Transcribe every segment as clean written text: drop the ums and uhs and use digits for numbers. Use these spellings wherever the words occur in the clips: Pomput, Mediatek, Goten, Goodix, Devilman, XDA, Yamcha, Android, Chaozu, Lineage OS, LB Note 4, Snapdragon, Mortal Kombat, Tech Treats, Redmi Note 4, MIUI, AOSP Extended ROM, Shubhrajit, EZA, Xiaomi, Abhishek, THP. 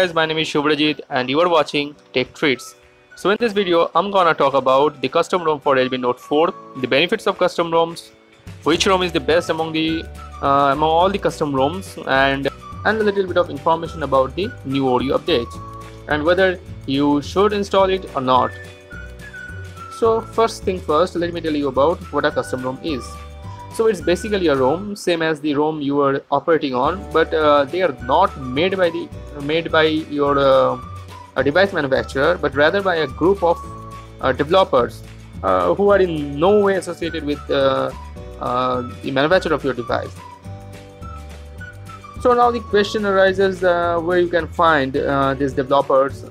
guys, my name is Shubhrajit and you are watching Tech Treats. So in this video, I'm gonna talk about the custom ROM for LB Note 4, the benefits of custom ROMs, which ROM is the best among all the custom ROMs, and a little bit of information about the new audio update and whether you should install it or not. So first thing first, let me tell you about what a custom ROM is. So it's basically a ROM, same as the ROM you are operating on, but they are not made by your device manufacturer, but rather by a group of developers who are in no way associated with the manufacturer of your device. So now the question arises where you can find these developers.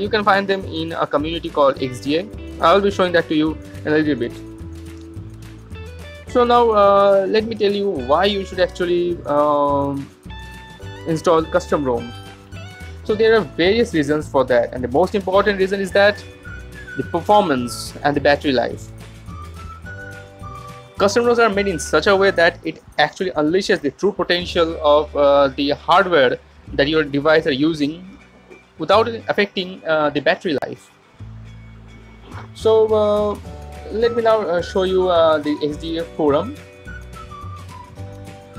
You can find them in a community called XDA. I will be showing that to you in a little bit. So now let me tell you why you should actually install custom ROMs. So there are various reasons for that, and the most important reason is that the performance and the battery life. Custom ROMs are made in such a way that it actually unleashes the true potential of the hardware that your device are using without affecting the battery life. So let me now show you the XDA forum.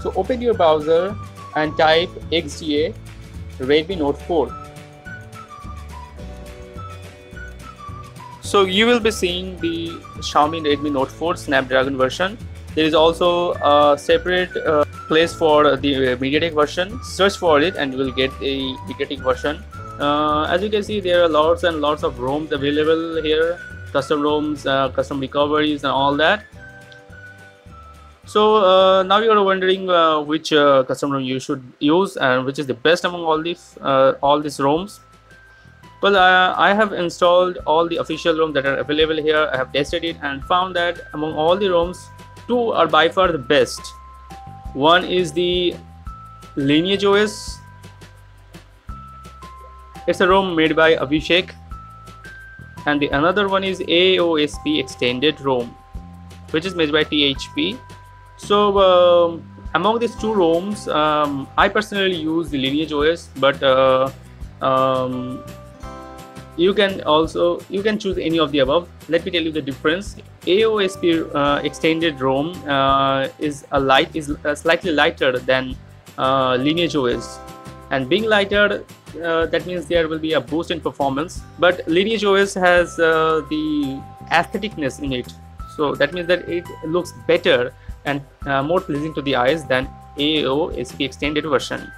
So open your browser and type XDA Redmi Note 4. So you will be seeing the Xiaomi Redmi Note 4 Snapdragon version. There is also a separate place for the Mediatek version. Search for it and you will get the Mediatek version. As you can see, there are lots and lots of ROMs available here. Custom ROMs, custom recoveries and all that. So now you are wondering which custom ROM you should use and which is the best among all these ROMs. Well, I have installed all the official ROMs that are available here. I have tested it and found that among all the ROMs, two are by far the best. One is the Lineage OS. It's a ROM made by Abhishek. And the another one is AOSP Extended ROM, which is made by THP. So among these two ROMs, I personally use the Lineage OS, but you can choose any of the above. Let me tell you the difference. AOSP Extended ROM is slightly lighter than Lineage OS, and being lighter, that means there will be a boost in performance, but Lineage OS has the aestheticness in it, so that means that it looks better and more pleasing to the eyes than AOSP Extended version.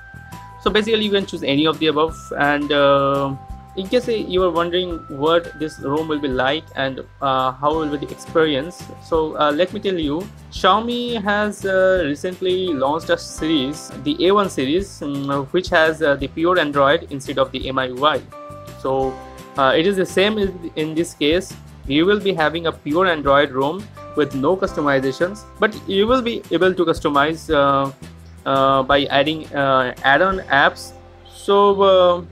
So basically you can choose any of the above, and in case you are wondering what this ROM will be like and how will be the experience, so let me tell you, Xiaomi has recently launched a series, the A1 series, which has the pure Android instead of the MIUI. So it is the same in this case. You will be having a pure Android ROM with no customizations, but you will be able to customize by adding add-on apps. So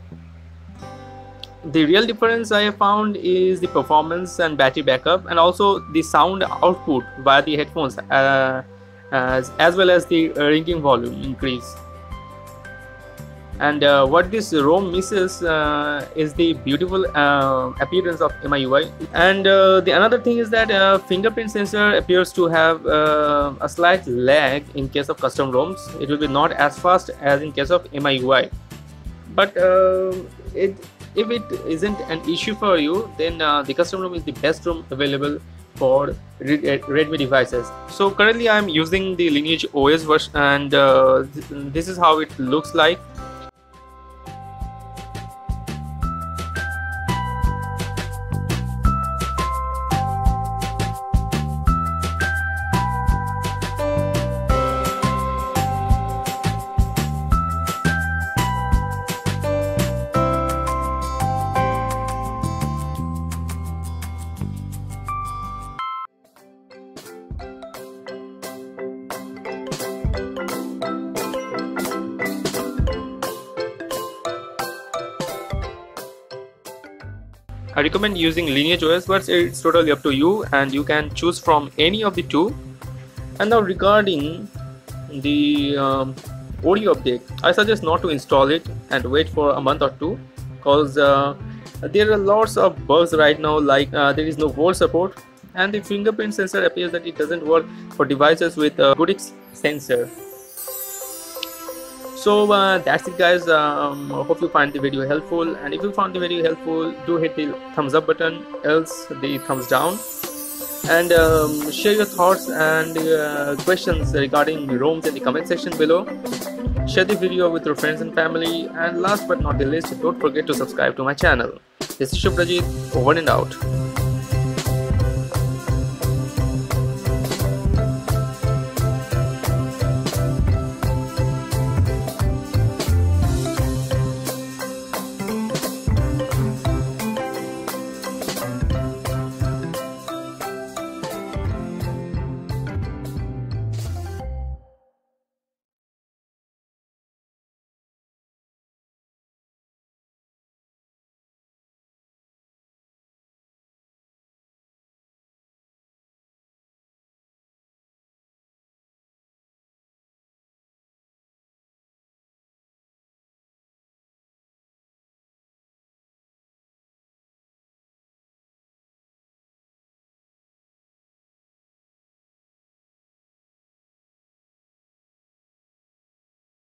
the real difference I have found is the performance and battery backup, and also the sound output via the headphones, as well as the ringing volume increase. And what this ROM misses is the beautiful appearance of MIUI. And the another thing is that fingerprint sensor appears to have a slight lag in case of custom ROMs. It will be not as fast as in case of MIUI. But if it isn't an issue for you, then the custom ROM is the best ROM available for Redmi devices. So currently I'm using the Lineage OS version, and this is how it looks like. I recommend using Lineage OS, but it's totally up to you and you can choose from any of the two. And now regarding the audio update, I suggest not to install it and wait for a month or two, because there are lots of bugs right now, like there is no volt support, and the fingerprint sensor appears that it doesn't work for devices with Goodix sensor. So that's it guys, hope you find the video helpful, and if you found the video helpful, do hit the thumbs up button, else the thumbs down, and share your thoughts and questions regarding ROMs in the comment section below. Share the video with your friends and family, and last but not the least, don't forget to subscribe to my channel. This is Shubhrajit, over and out.